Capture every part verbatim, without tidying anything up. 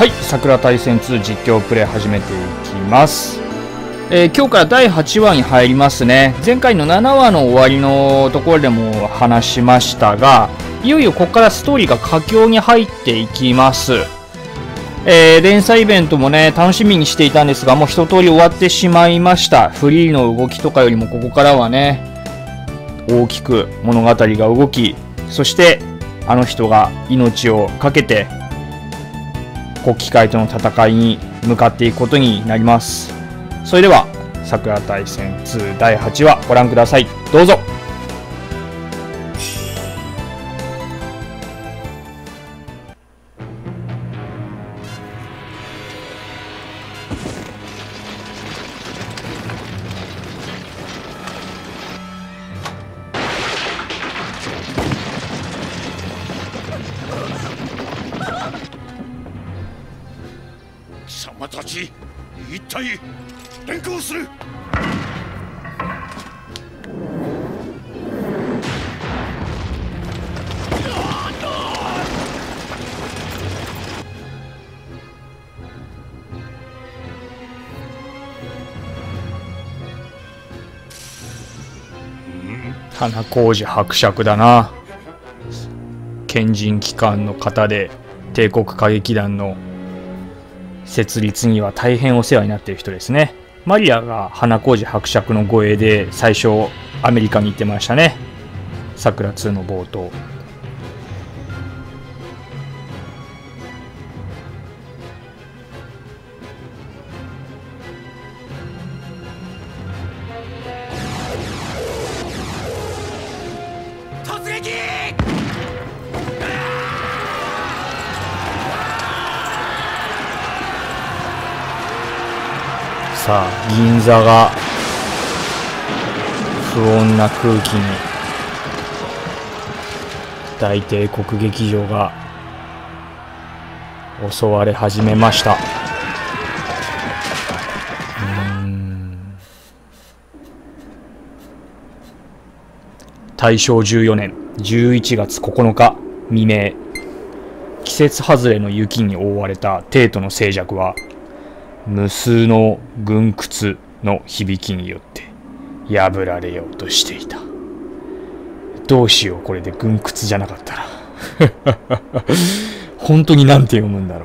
はい、桜対戦ツー実況プレイ始めていきます。えー、今日からだいはちわに入りますね。前回のななわの終わりのところでも話しましたが、いよいよここからストーリーが佳境に入っていきます。えー、連載イベントもね、楽しみにしていたんですが、もう一通り終わってしまいました。フリーの動きとかよりもここからはね、大きく物語が動き、そしてあの人が命を懸けて、こう機械との戦いに向かっていくことになります。それでは桜対戦ツーだいはちわご覧ください。どうぞ。花小路伯爵だな。賢人機関の方で帝国歌劇団の設立には大変お世話になっている人ですね。マリアが花小路伯爵の護衛で最初アメリカに行ってましたね。桜ツーの冒頭。さあ、銀座が不穏な空気に、大帝国劇場が襲われ始めました。うーん、大正じゅうよねんじゅういちがつここのか未明、季節外れの雪に覆われた帝都の静寂は無数の軍窟の響きによって破られようとしていた。どうしよう、これで軍窟じゃなかったら本当になんて読むんだろう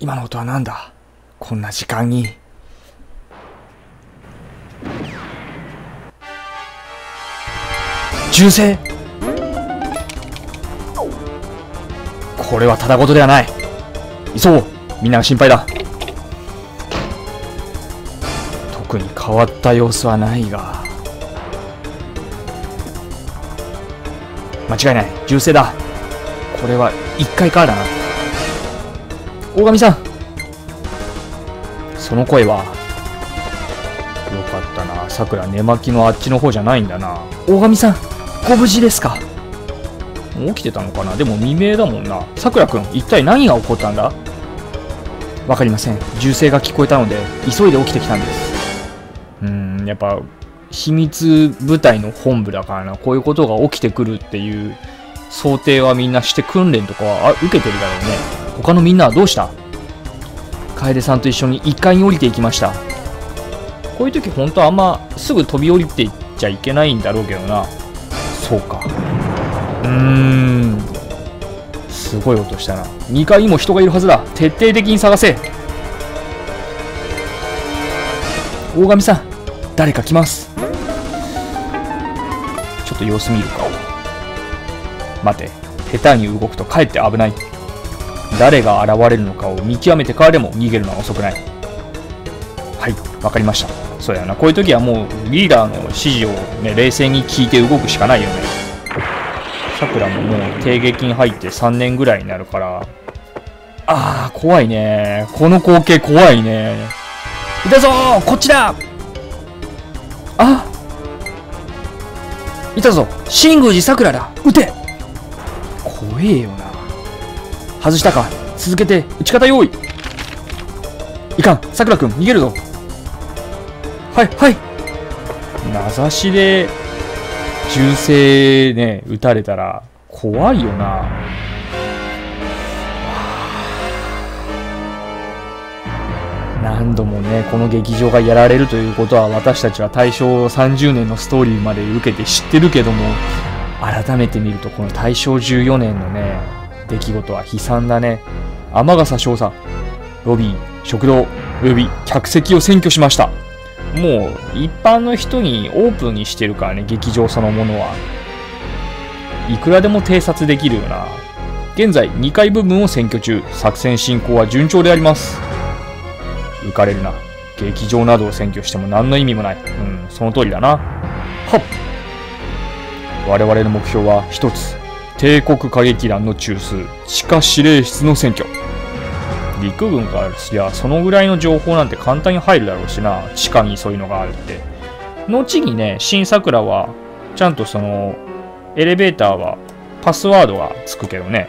今の音はなんだ？こんな時間に。銃声。これはただ事ではない。急ごう。みんなが心配だ。特に変わった様子はないが。間違いない。銃声だ。これはいっかいからだな。大神さん、その声は。よかったな、さくら寝巻きのあっちの方じゃないんだな。大神さん、ご無事ですか？起きてたのかな。でも未明だもんな。さくらくん、一体何が起こったんだ？わかりません。銃声が聞こえたので急いで起きてきたんです。うーん、やっぱ秘密部隊の本部だからな、こういうことが起きてくるっていう想定はみんなして訓練とかは受けてるだろうね。他のみんなはどうした？楓さんと一緒にいっかいに降りていきました。こういう時本当はあんますぐ飛び降りていっちゃいけないんだろうけどな。そうか。うーん、すごい音したな。にかいにも人がいるはずだ。徹底的に探せ。大神さん、誰か来ます。ちょっと様子見るか。待て、下手に動くとかえって危ない。誰が現れるのかを見極めてからでも逃げるのは遅くない。はい、わかりました。そうやな、こういう時はもうリーダーの指示をね、冷静に聞いて動くしかないよね。さくらももう帝劇に入ってさんねんぐらいになるから。あー、怖いね。この光景怖いね。いたぞー、こっちだ。あ、いたぞ、新宮寺さくらだ。撃て。怖えよな。外したか。続けて打ち方用意。いかん、さくらくん逃げるぞ。はいはい、名指しで銃声ね撃たれたら怖いよな。何度もね、この劇場がやられるということは、私たちは大正さんじゅうねんのストーリーまで受けて知ってるけども、改めて見るとこの大正じゅうよねんのね出来事は悲惨だね。天笠翔さん、ロビー、食堂及び客席を占拠しました。もう一般の人にオープンにしてるからね、劇場そのものはいくらでも偵察できるよな。現在にかい部分を占拠中、作戦進行は順調であります。浮かれるな。劇場などを占拠しても何の意味もない。うん、その通りだな。はっ。我々の目標は一つ。帝国歌劇団の中枢、地下指令室の占拠。陸軍からすりゃ、そのぐらいの情報なんて簡単に入るだろうしな。地下にそういうのがあるって。後にね、新桜は、ちゃんとその、エレベーターは、パスワードがつくけどね。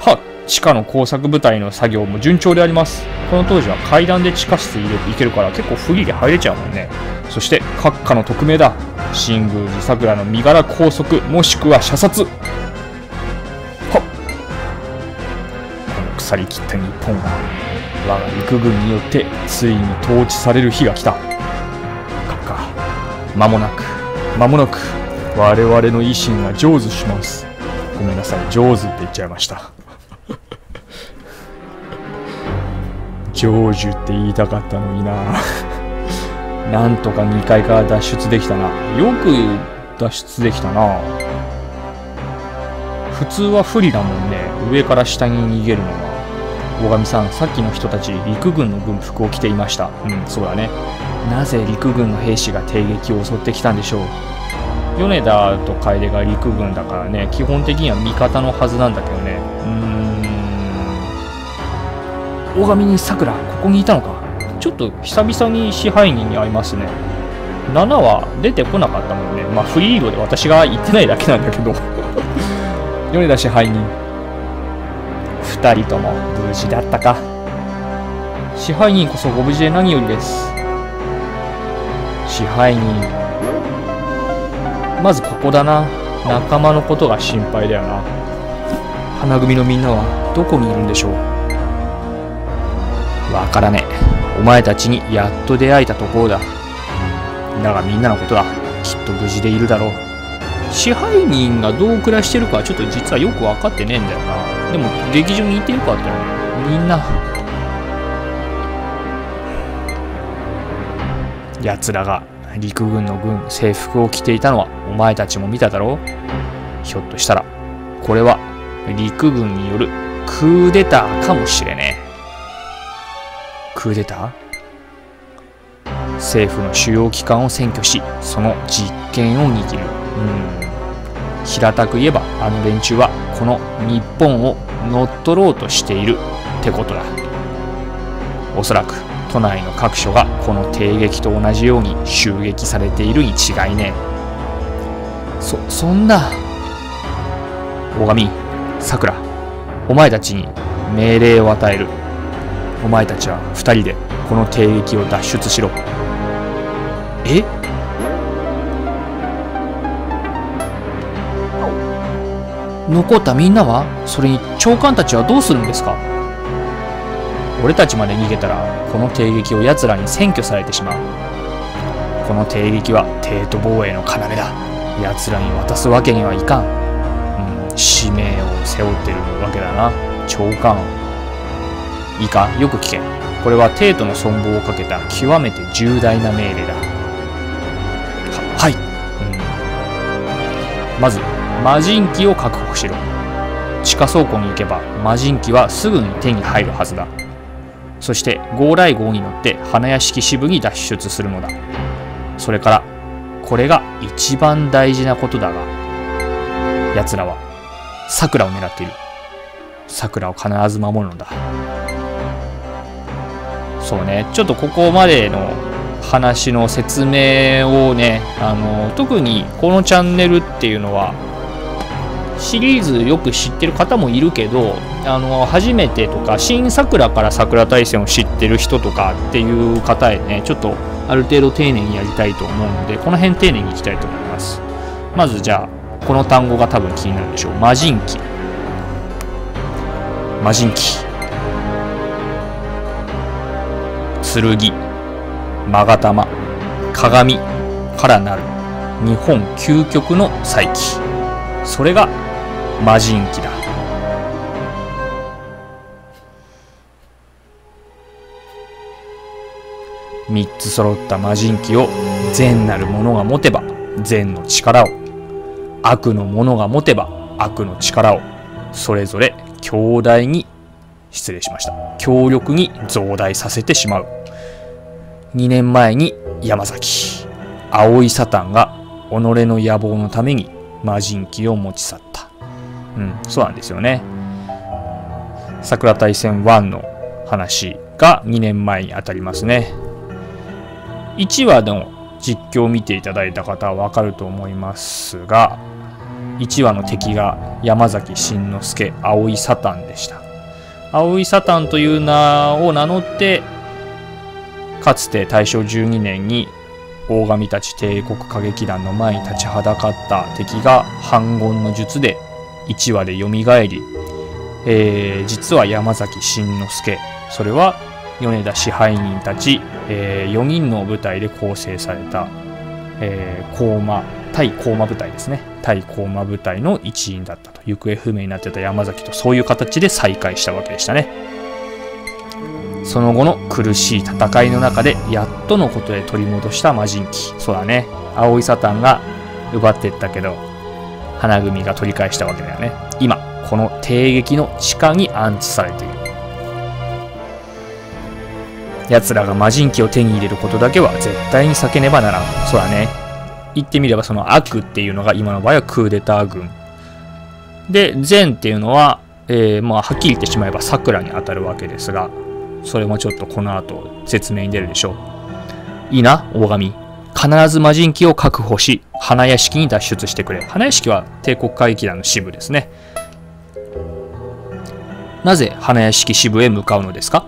はっ。地下の工作部隊の作業も順調であります。この当時は階段で地下室に行けるから結構フリーで入れちゃうもんね。そして閣下の匿名だ。新宮寺桜の身柄拘束もしくは射殺。はっ。この腐り切った日本が我が陸軍によってついに統治される日が来た。閣下、間もなく間もなく我々の維新が成就します。ごめんなさい、上手って言っちゃいました。成就って言いたかったのにな。なんとかにかいから脱出できたな。よく脱出できたな。普通は不利だもんね、上から下に逃げるのは。大神さん、さっきの人たち陸軍の軍服を着ていました。うん、そうだね。なぜ陸軍の兵士が帝劇を襲ってきたんでしょう。米田と楓が陸軍だからね、基本的には味方のはずなんだけどね。うん、大神に桜、ここにいたのか。ちょっと久々に支配人に会いますね。ななは出てこなかったもんね。まあフリードで私が行ってないだけなんだけど。米田支配人、ふたりとも無事だったか。支配人こそご無事で何よりです。支配人、まずここだな。仲間のことが心配だよな。花組のみんなはどこにいるんでしょう。わからねえ。お前たちにやっと出会えたところだ。だがみんなのことだ。きっと無事でいるだろう。支配人がどう暮らしてるかはちょっと実はよく分かってねえんだよな。でも劇場に行ってよかったよね。みんな。奴らが陸軍の軍制服を着ていたのはお前たちも見ただろう。ひょっとしたらこれは陸軍によるクーデターかもしれねえ。クーデター？政府の主要機関を占拠し、その実権を握る。うん、平たく言えばあの連中はこの日本を乗っ取ろうとしているってことだ。おそらく都内の各所がこの帝劇と同じように襲撃されているに違いねえ。そそんな。大神、さくら、お前たちに命令を与える。お前たちはふたりでこの帝劇を脱出しろ。え？残ったみんなは？それに長官たちはどうするんですか？俺たちまで逃げたらこの帝劇を奴らに占拠されてしまう。この帝劇は帝都防衛の要だ。奴らに渡すわけにはいかん。うん、使命を背負ってるわけだな、長官。いいか、よく聞け。これは帝都の存亡をかけた極めて重大な命令だ。は、はい、うん、まず魔人機を確保しろ。地下倉庫に行けば魔人機はすぐに手に入るはずだ。そして号雷号に乗って花屋敷支部に脱出するのだ。それからこれが一番大事なことだが、奴らは桜を狙っている。桜を必ず守るのだ。そうね、ちょっとここまでの話の説明をね、あの特にこのチャンネルっていうのはシリーズよく知ってる方もいるけど、あの初めてとか新桜から桜大戦を知ってる人とかっていう方へね、ちょっとある程度丁寧にやりたいと思うので、この辺丁寧にいきたいと思います。まずじゃあこの単語が多分気になるでしょう。魔人機、魔人機、剣、マガタマ、鏡からなる日本究極の再起、それが魔人機だ。みっつ揃った魔人機を善なる者が持てば善の力を、悪の者が持てば悪の力を、それぞれ強大に、失礼しました、強力に増大させてしまう。にねんまえに山崎葵サタンが己の野望のために魔人機を持ち去った。うん、そうなんですよね。桜大戦ワンの話がにねんまえにあたりますね。いちわの実況を見ていただいた方は分かると思いますが、いちわの敵が山崎真之介、葵サタンでした。葵サタンという名を名乗って、かつてたいしょうじゅうにねんに大神たち帝国歌劇団の前に立ちはだかった敵が反魂の術でいちわでよみがえり、えー、実は山崎真之介、それは米田支配人たち、えー、よにんの部隊で構成された、えー、高馬対高馬部隊ですね、対高馬部隊の一員だったと。行方不明になってた山崎とそういう形で再会したわけでしたね。その後の苦しい戦いの中でやっとのことで取り戻した魔人機。そうだね、葵サタンが奪っていったけど花組が取り返したわけだよね。今この帝劇の地下に安置されている。奴らが魔人機を手に入れることだけは絶対に避けねばならん。そうだね、言ってみればその悪っていうのが今の場合はクーデター軍で、善っていうのは、えー、まあはっきり言ってしまえば桜に当たるわけですが、それもちょっとこの後説明に出るでしょう。いいな大神、必ず魔人機を確保し花屋敷に脱出してくれ。花屋敷は帝国歌劇団の支部ですね。なぜ花屋敷支部へ向かうのですか。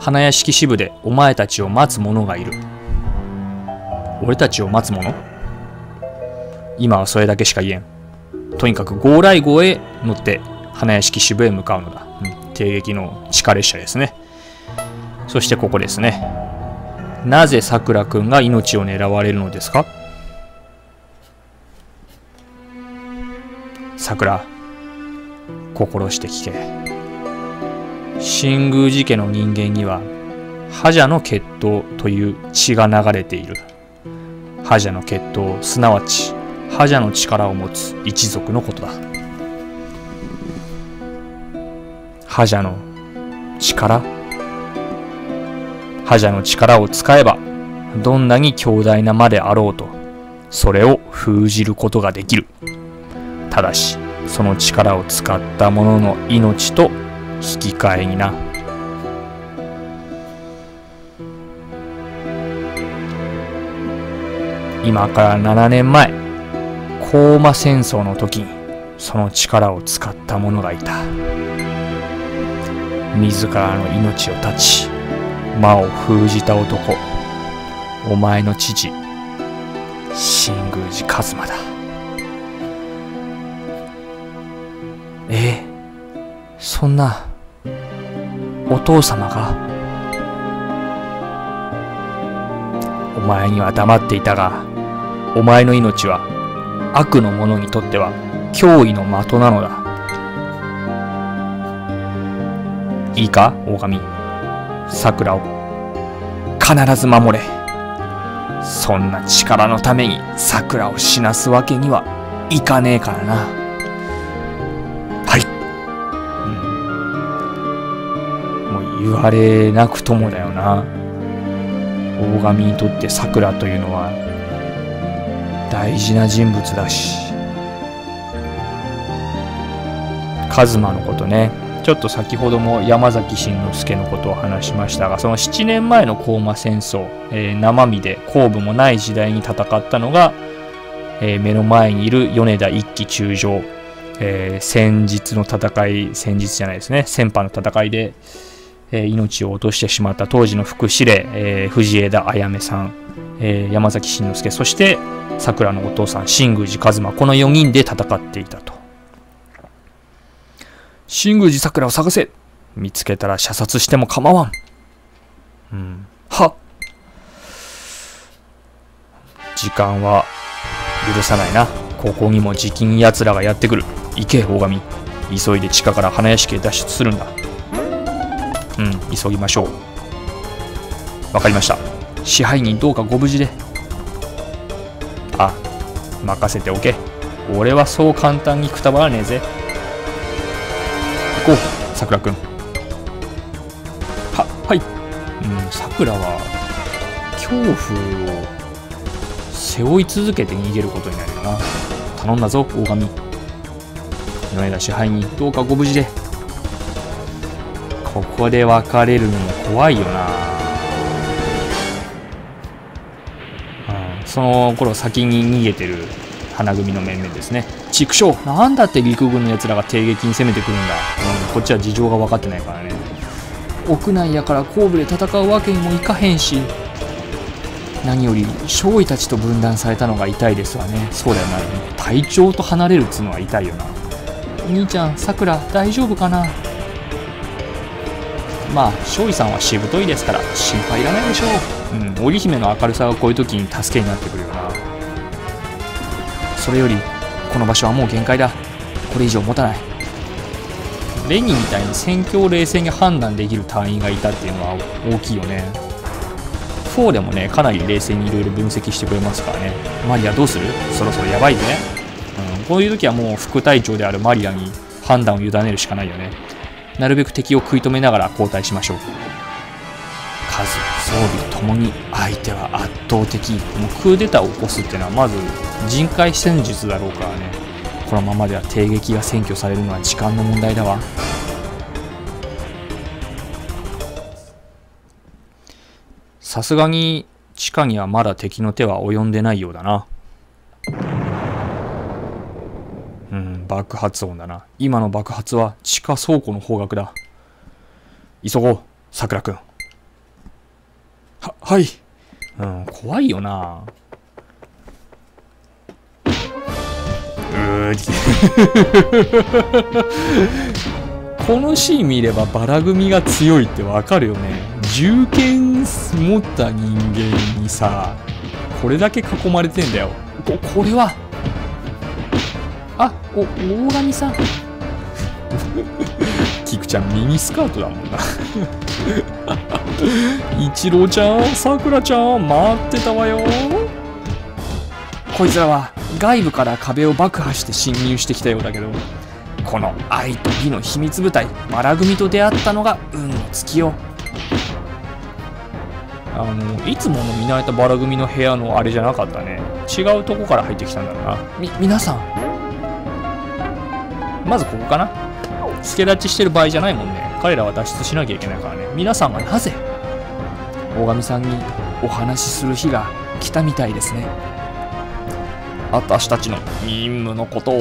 花屋敷支部でお前たちを待つ者がいる。俺たちを待つ者、今はそれだけしか言えん。とにかく号雷号へ乗って花屋敷支部へ向かうのだ。うん、帝劇の地下列車ですね。そしてここですね。なぜさくらくんが命を狙われるのですか。さくら、心して聞け。新宮寺家の人間には覇者の血統という血が流れている。覇者の血統、すなわち覇者の力を持つ一族のことだ。覇者の力、覇者の力を使えばどんなに強大なまであろうとそれを封じることができる。ただしその力を使った者の命と引き換えにな。今からななねんまえ、高馬戦争の時にその力を使った者がいた。自らの命を絶ち魔を封じた男、お前の父新宮寺一馬だ。えそんなお父様が。お前には黙っていたが、お前の命は悪の者にとっては脅威の的なのだ。いいか大神、桜を必ず守れ。そんな力のために桜を死なすわけにはいかねえからな。はい、うん、もう言われなくともだよな。大神にとって桜というのは大事な人物だし、一馬のことね。ちょっと先ほども山崎真之介のことを話しましたが、そのななねんまえの高馬戦争、えー、生身で後部もない時代に戦ったのが、えー、目の前にいる米田一騎中将、えー、先日の戦い、先日じゃないですね、先般の戦いで、えー、命を落としてしまった当時の副司令、えー、藤枝綾芽さん、えー、山崎慎之介、そして桜のお父さん新宮寺一馬、このよにんで戦っていたと。新宮寺桜を探せ、見つけたら射殺しても構わん。うん、はっ、時間は許さないな。ここにも時近奴らがやってくる。行け大神、急いで地下から花屋敷へ脱出するんだ。うん、急ぎましょう。わかりました。支配人どうかご無事で。あ、任せておけ。俺はそう簡単にくたばらねえぜ。行こうさくらくん。ははい。うん、さくらは恐怖を背負い続けて逃げることになるよな。頼んだぞ大神、米田支配人どうかご無事で。ここで別れるのも怖いよな、うん、その頃先に逃げてる花組の面々ですね。畜生、なんだって陸軍のやつらが帝撃に攻めてくるんだ、うん、こっちは事情が分かってないからね。屋内やから後部で戦うわけにもいかへんし、何より少尉たちと分断されたのが痛いですわね。そうだよな、隊長と離れるっつうのは痛いよな。お兄ちゃん、さくら大丈夫かな。まあ少尉さんはしぶといですから心配いらないでしょう。うん、織姫の明るさがこういう時に助けになってくるよな。それよりこの場所はもう限界だ。これ以上持たない。レニーみたいに戦況を冷静に判断できる隊員がいたっていうのは大きいよね。フォーでもね、かなり冷静にいろいろ分析してくれますからね。マリアどうする、そろそろやばいぜ、うん、こういう時はもう副隊長であるマリアに判断を委ねるしかないよね。なるべく敵を食い止めながら後退しましょう。数、装備ともに相手は圧倒的。もうクーデターを起こすっていうのはまず人海戦術だろうからね。このままでは帝撃が占拠されるのは時間の問題だわ。さすがに地下にはまだ敵の手は及んでないようだな。うん、爆発音だな。今の爆発は地下倉庫の方角だ。急ごうさくらくん。ははい。うん、怖いよな。このシーン見ればバラ組が強いってわかるよね。銃剣持った人間にさ、これだけ囲まれてんだよ。 こ, これはあ、お大神さんキクちゃんミニスカートだもんなイチローちゃん、さくらちゃん待ってたわよ。こいつらは外部から壁を爆破して侵入してきたようだけど、この愛と義の秘密部隊バラ組と出会ったのが運の尽きよ。あのいつもの見慣れたバラ組の部屋のあれじゃなかったね。違うとこから入ってきたんだろうな。み皆さん、まずここかな。助立ちしてる場合じゃないもんね。彼らは脱出しなきゃいけないからね。皆さんはなぜ大神さんにお話しする日が来たみたいですね。私たちの任務のことを。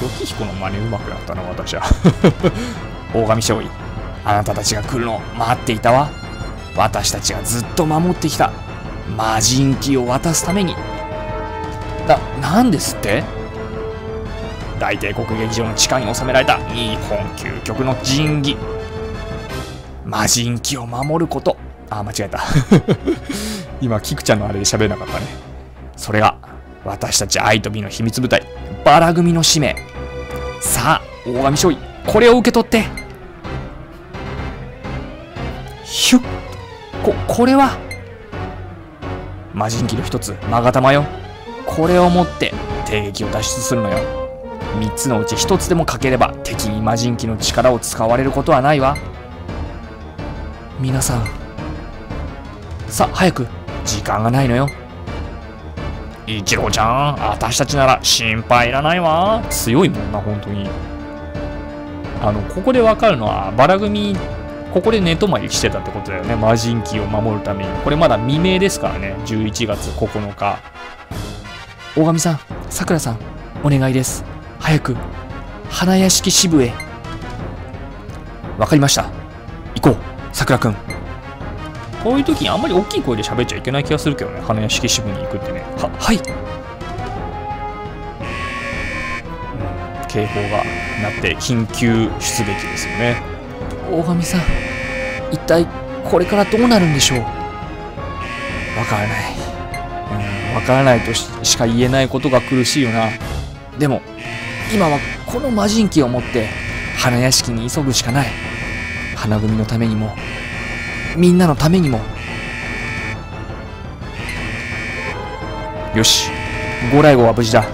ロキヒコの真似うまくなったな私は大神少尉、あなたたちが来るのを待っていたわ。私たちがずっと守ってきた魔人鬼を渡すためにだ。なんですって。大帝国劇場の地下に収められた日本究極の神器、魔人鬼を守ること。あ、間違えた今キクちゃんのあれで喋れなかったね。それが私たち愛と美の秘密部隊バラ組の使命。さあ大神少尉、これを受け取って。ひゅっ、ここれは魔人鬼の一つ、マガタマよ。これを持って帝撃を脱出するのよ。みっつのうちひとつでも欠ければ敵に魔人鬼の力を使われることはないわ。皆さん、さあ早く、時間がないのよ。イチローちゃん、私たちなら心配いらないわ。強いもんな本当に。あのここで分かるのはバラ組ここで寝泊まりしてたってことだよね。魔人鬼を守るために。これまだ未明ですからね。じゅういちがつここのか。大神さん、さくらさん、お願いです。早く花屋敷支部へ。わかりました、行こうさくらくん。こういう時にあんまり大きい声で喋っちゃいけない気がするけどね、花屋敷支部に行くってね。ははい、警報が鳴って緊急出撃ですよね。大神さん、一体これからどうなるんでしょう。わからない、うん、わからないと し, しか言えないことが苦しいよな。でも今はこの魔人機を持って花屋敷に急ぐしかない。花組のためにもみんなのためにも。よし、五雷号は無事だ。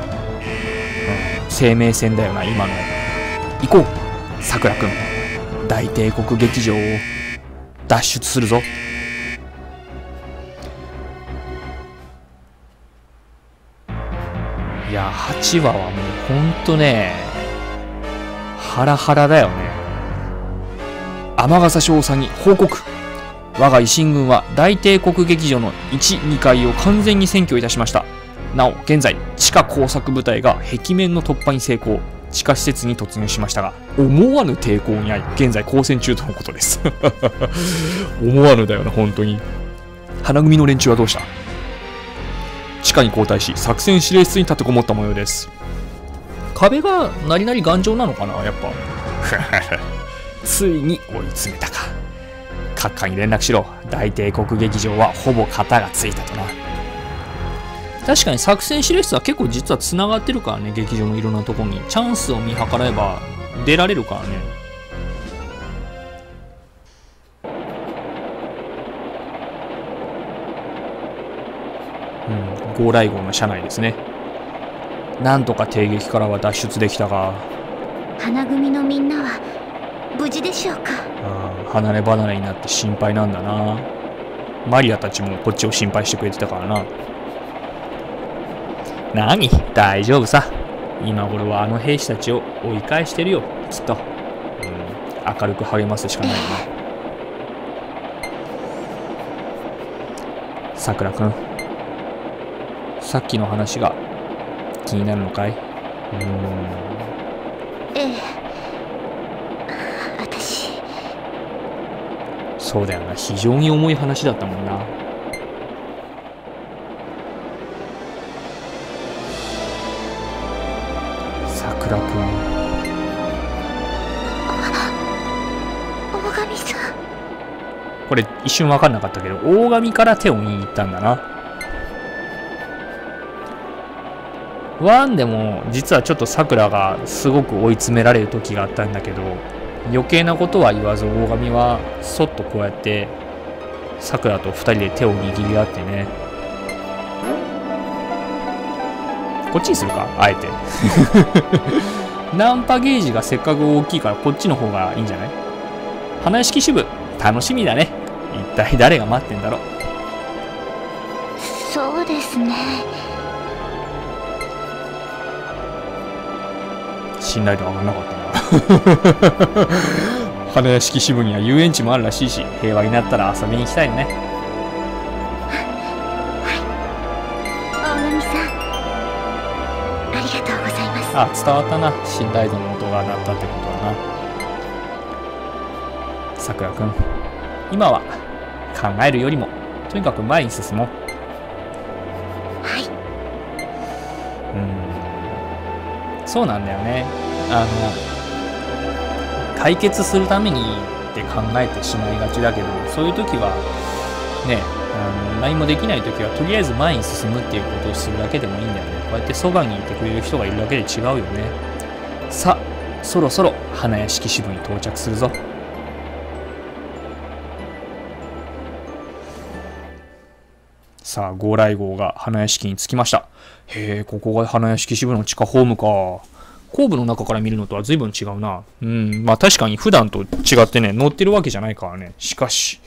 生命線だよな今の。行こうさくらくん、大帝国劇場を脱出するぞ。いやはちわはもうほんとね、ハラハラだよね。天笠少佐に報告、我が維新軍は大帝国劇場のいち、にかいを完全に占拠いたしました。なお、現在、地下工作部隊が壁面の突破に成功、地下施設に突入しましたが、思わぬ抵抗に遭い、現在、抗戦中とのことです。思わぬだよな、本当に。花組の連中はどうした？地下に後退し、作戦指令室に立てこもった模様です。壁が、なりなり頑丈なのかな、やっぱ。ついに追い詰めたか。閣下に連絡しろ。大帝国劇場はほぼ型がついたとな。確かに作戦指令室は結構実はつながってるからね、劇場のいろんなとこに。チャンスを見計らえば出られるからね。うん、号雷号の車内ですね。なんとか帝劇からは脱出できたが、花組のみんなは無事でしょうか。ああ、離れ離れになって心配なんだな。マリアたちもこっちを心配してくれてたからな。何、大丈夫さ。今頃はあの兵士たちを追い返してるよ、きっと。うん、明るく励ますしかないな。さくらくん、さっきの話が気になるのかい？うん、ええ、私。そうだよな、非常に重い話だったもんな。大神さん、これ一瞬分かんなかったけど、大神から手を握ったんだな。ワンでも実はちょっとさくらがすごく追い詰められる時があったんだけど、余計なことは言わず大神はそっとこうやってさくらとふたりで手を握り合ってね。こっちにするか、あえて。ナンパゲージがせっかく大きいから、こっちの方がいいんじゃない？花屋敷支部、楽しみだね。一体誰が待ってんだろう。そうですね。信頼度上がんなかったな。花屋敷支部には遊園地もあるらしいし、平和になったら遊びに行きたいね。あ、伝わったな、信頼度の音が鳴ったってことだな。さくらくん、今は考えるよりもとにかく前に進もう。はい。うん、そうなんだよね。あの、解決するためにって考えてしまいがちだけど、そういう時はね、あの、何もできない時はとりあえず前に進むっていうことをするだけでもいいんだよね。こうやってそばにいてくれる人がいるだけで違うよね。さあ、そろそろ花屋敷支部に到着するぞ。さあ、号雷号が花屋敷に着きました。へえ、ここが花屋敷支部の地下ホームか。後部の中から見るのとは随分違うな。うん、まあ確かに普段と違ってね、乗ってるわけじゃないからね。しかし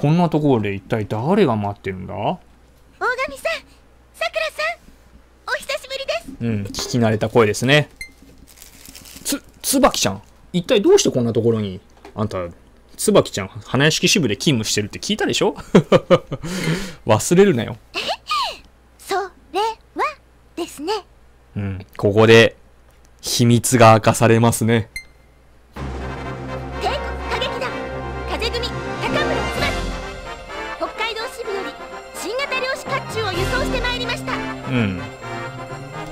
こんなところで一体誰が待ってるんだ？大神さん、さくらさん、お久しぶりです。うん、聞き慣れた声ですね。つ、つばきちゃん、一体どうしてこんなところに？あんた、つばきちゃん、花屋敷支部で勤務してるって聞いたでしょ？忘れるなよ。それはですね。うん、ここで秘密が明かされますね。帝国歌劇団風組高村翼、北海道支部より新型漁師甲冑を輸送してまいりました。うん、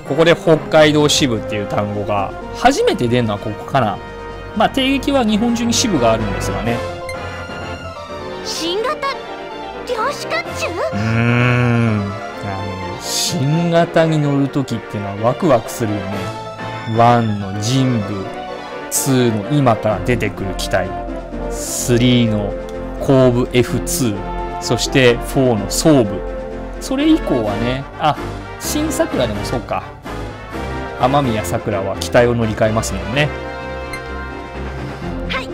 ここで北海道支部っていう単語が初めて出るのはここかな。まあ帝劇は日本中に支部があるんですがね。新型漁師甲冑、うーん、新型に乗るときっていうのはワクワクするよね。ワンの人部、ツーの今から出てくる機体、スリーの後部 エフツー、そしてフォーの装部。それ以降はね、あ、新桜でもそうか。雨宮桜は機体を乗り換えますもんね。はい。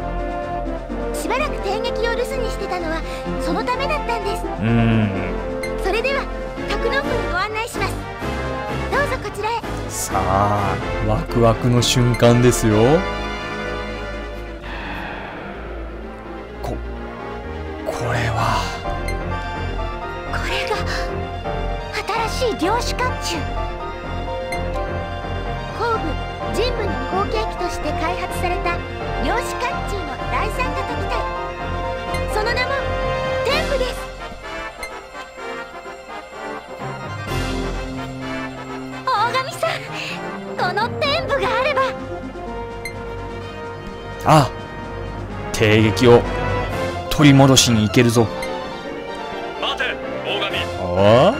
しばらく帝劇を留守にしてたのはそのためだったんです。うーん。それでは格納庫にご案内します。どうぞこちらへ。さあ、ワクワクの瞬間ですよ。ここれはこれが新しい漁師甲冑。後部人部の後継機として開発された漁師甲冑のだいさん型機体、その名も天部です。この天部があれば、ああ、帝劇を取り戻しに行けるぞ。待て、大神。ああ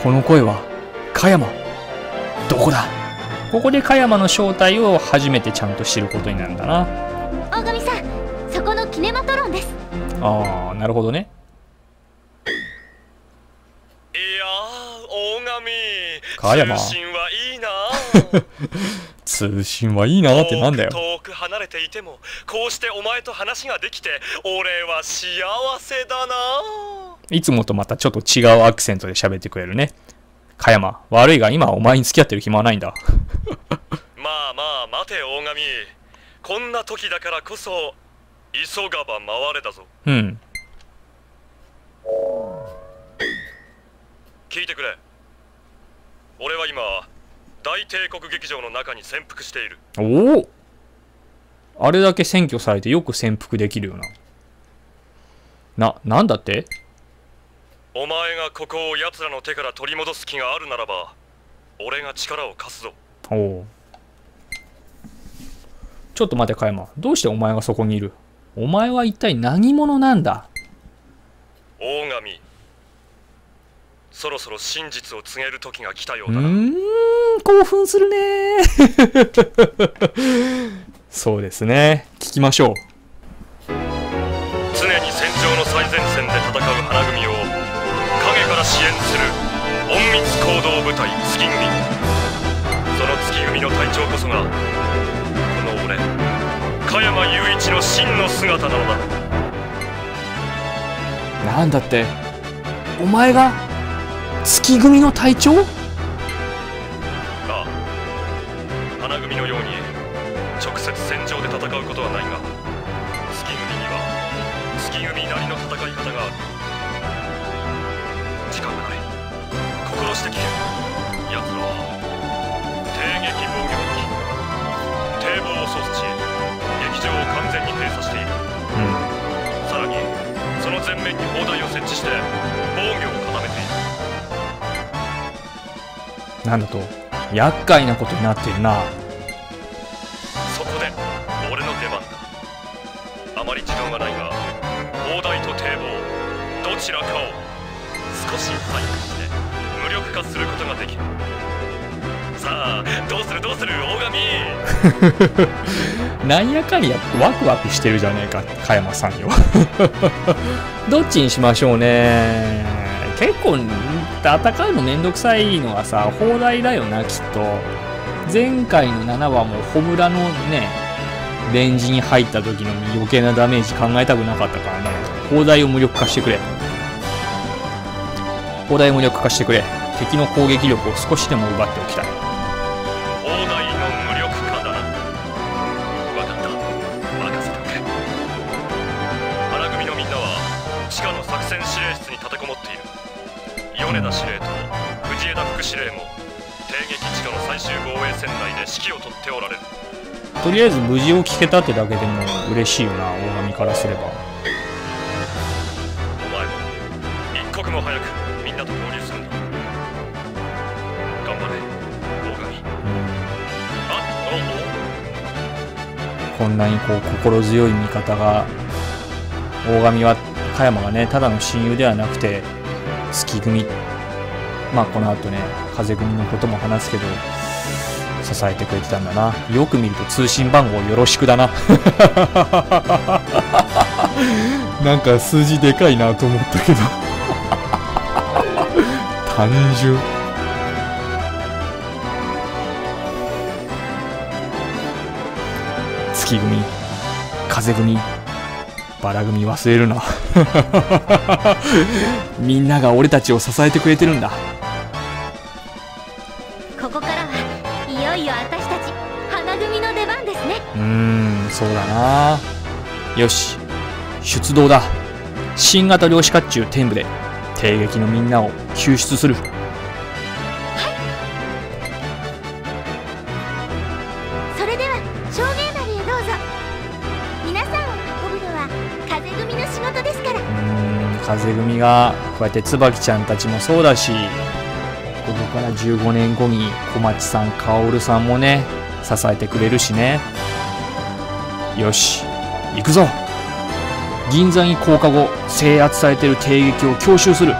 この声は加山、どこだ。ここで加山の正体を初めてちゃんと知ることになるんだな。大神さん、そこのキネマトロンです。ああ、なるほどね。加山、通信はいいな通信はいいなってなんだよ。遠く離れていてもこうしてお前と話ができて俺は幸せだな。いつもとまたちょっと違うアクセントで喋ってくれるね。加山、悪いが今お前に付き合ってる暇はないんだまあまあ待て大神、こんな時だからこそ急がば回れだぞ。うん、聞いてくれ。俺は今大帝国劇場の中に潜伏している。おお、あれだけ占拠されてよく潜伏できるよな。な、なんだって。お前がここを奴らの手から取り戻す気があるならば俺が力を貸すぞ。おお、ちょっと待て加山、どうしてお前がそこにいる。お前は一体何者なんだ。大神、そろそろ真実を告げる時が来たようだな。うーん、興奮するねそうですね、聞きましょう。常に戦場の最前線で戦う花組を影から支援する隠密行動部隊月組。その月組の隊長こそがこの俺、加山雄一の真の姿なのだ。なんだって、お前が月組の隊長？ああ、花組のように直接戦場で戦うことはないが、月組には月組なりの戦い方がある。時間がない、心して聞け。やつらは帝劇防御壁、堤防を阻止し劇場を完全に閉鎖している、うん、さらにその前面に砲台を設置して防御を固めている。なんだと、厄介なことになってるな。そこで俺の出番だ。あまり時間がないが砲台と堤防どちらかを少し配布して無力化することができる。さあどうするどうする大神なんやかんやワクワクしてるじゃねえか加山さんよどっちにしましょうね。結構戦うのめんどくさいのはさ、砲台だよなきっと。前回のななわもホブラのねレンジに入った時の余計なダメージ考えたくなかったからね。砲台を無力化してくれ、砲台を無力化してくれ。敵の攻撃力を少しでも奪っておきたい。砲台の無力化だな。分かった、任せておけ。花組のみんなは地下の作戦指令室に立てこもっている。米田司令と藤枝副司令も帝撃地下の最終防衛線内で指揮を取っておられる。とりあえず無事を聞けたってだけでも嬉しいよな、大神からすれば。お前も一刻も早くみんなと合流するんだ。頑張れ大神。うん、あっ、こんなにこう心強い味方が、大神は加山がね、ただの親友ではなくて月組、まあこのあとね風組のことも話すけど支えてくれてたんだな。よく見ると通信番号よろしくだななんか数字でかいなと思ったけど単純。月組、風組、バラ組忘れるなみんなが俺たちを支えてくれてるんだ。ここからはいよいよ私たち花組の出番ですね。うーん、そうだな。よし、出動だ。新型量子甲冑天部で帝劇のみんなを救出する。はい、それでは正面までへどうぞ。皆さんを運ぶのは風組の仕事ですから。うーん、風組がこうやって椿ちゃんたちもそうだし、ここからじゅうごねんごに小町さん、薫さんもね支えてくれるしね。よし、行くぞ。銀座に降下後制圧されている帝劇を強襲する。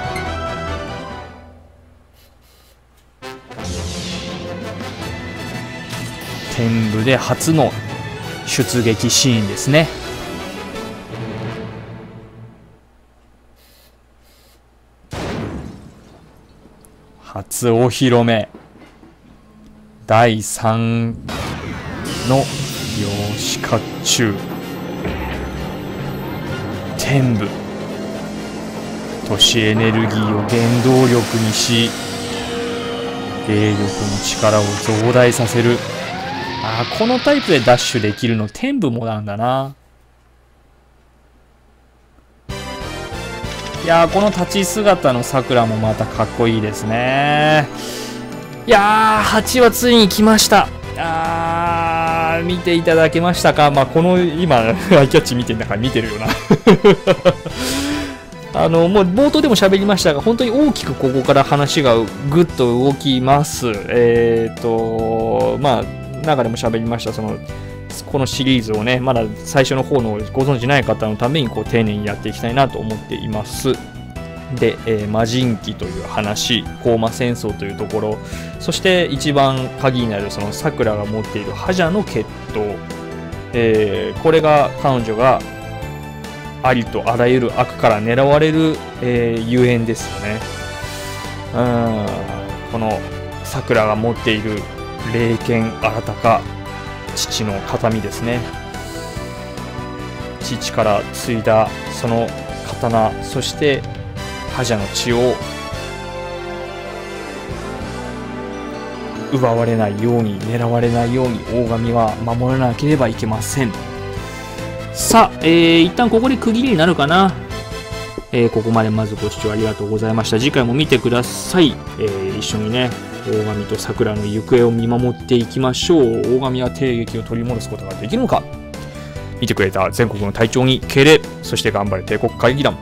天部で初の出撃シーンですね。初お披露目、だいさんの量子甲冑天部。都市エネルギーを原動力にし霊力の力を増大させる。ああ、このタイプでダッシュできるの天部もなんだな。いやー、この立ち姿のさくらもまたかっこいいですね。いやー、はちはついに来ました。あー、見ていただけましたか。まあこの今アイキャッチ見てるんだから見てるよなあのもう冒頭でも喋りましたが、本当に大きくここから話がぐっと動きます。えっとまあ中でも喋りました、そのこのシリーズをね、まだ最初の方のご存じない方のためにこう丁寧にやっていきたいなと思っています。で、えー、魔神記という話、降魔戦争というところ、そして一番鍵になるそのさくらが持っている覇者の決闘、えー、これが彼女がありとあらゆる悪から狙われる、えー、ゆえんですよね。うーん、このさくらが持っている霊剣新たか、父の形見ですね。父から継いだその刀、そして覇者の血を奪われないように、狙われないように大神は守らなければいけません。さあ、えー、一旦ここで区切りになるかな。えー、ここまでまずご視聴ありがとうございました。次回も見てください。えー、一緒にね大神と桜の行方を見守っていきましょう。大神は帝劇を取り戻すことができるのか。見てくれた全国の隊長に敬礼、そして頑張れ帝国会議団。